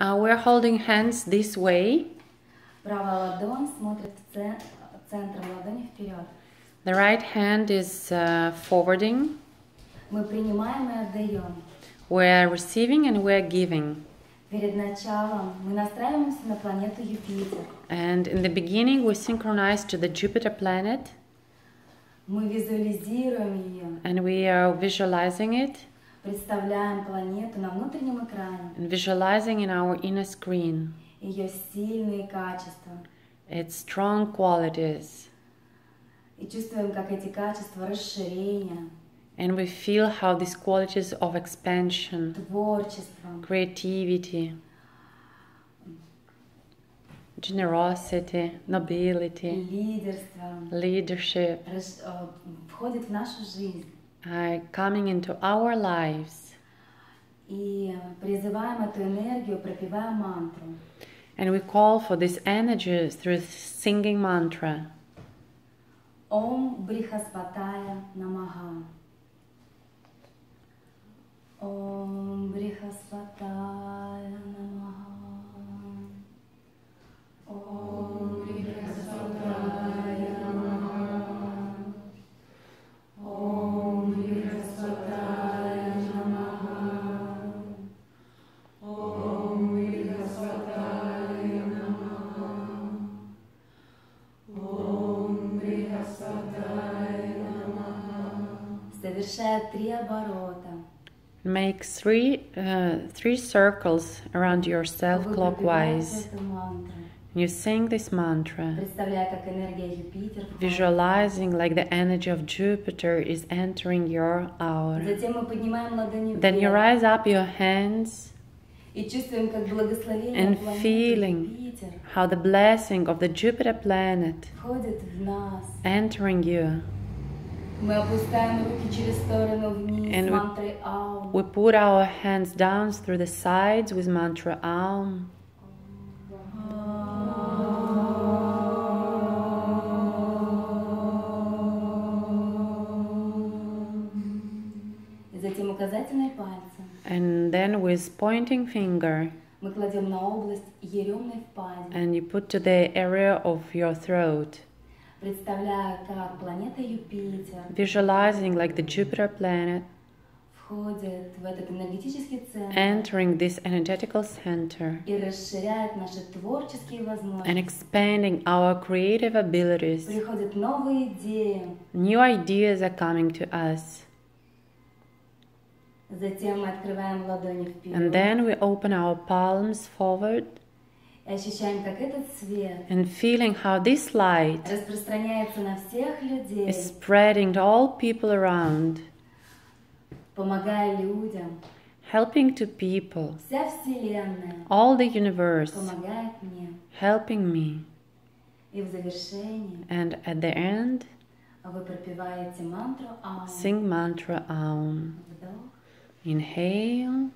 We're holding hands this way. The right hand is forwarding. We're receiving and we're giving. And in the beginning we synchronize to the Jupiter planet. And we are visualizing it. And visualizing in our inner screen its strong qualities. And we feel how these qualities of expansion, creativity, generosity, nobility, leadership are coming into our lives. And we call for these energies through singing mantra. Om Brihaspataya Namaha. Om Brihaspataya Namaha. Om Brihaspataya Namaha. Om Brihaspataya Namaha. Om Brihaspataya Namaha. Om Brihaspataya Namaha. Совершает три оборота. Make three circles around yourself clockwise. You sing this mantra, visualizing like the energy of Jupiter is entering your aura. Then you rise up your hands and feeling how the blessing of the Jupiter planet entering you. And we put our hands down through the sides with mantra Aum. And then with pointing finger, and you put to the area of your throat, visualizing like the Jupiter planet entering this energetical center and expanding our creative abilities. New ideas are coming to us. And then we open our palms forward and feeling how this light is spreading to all people around, helping to people, all the universe helping me. And at the end, sing mantra Aum. Inhale.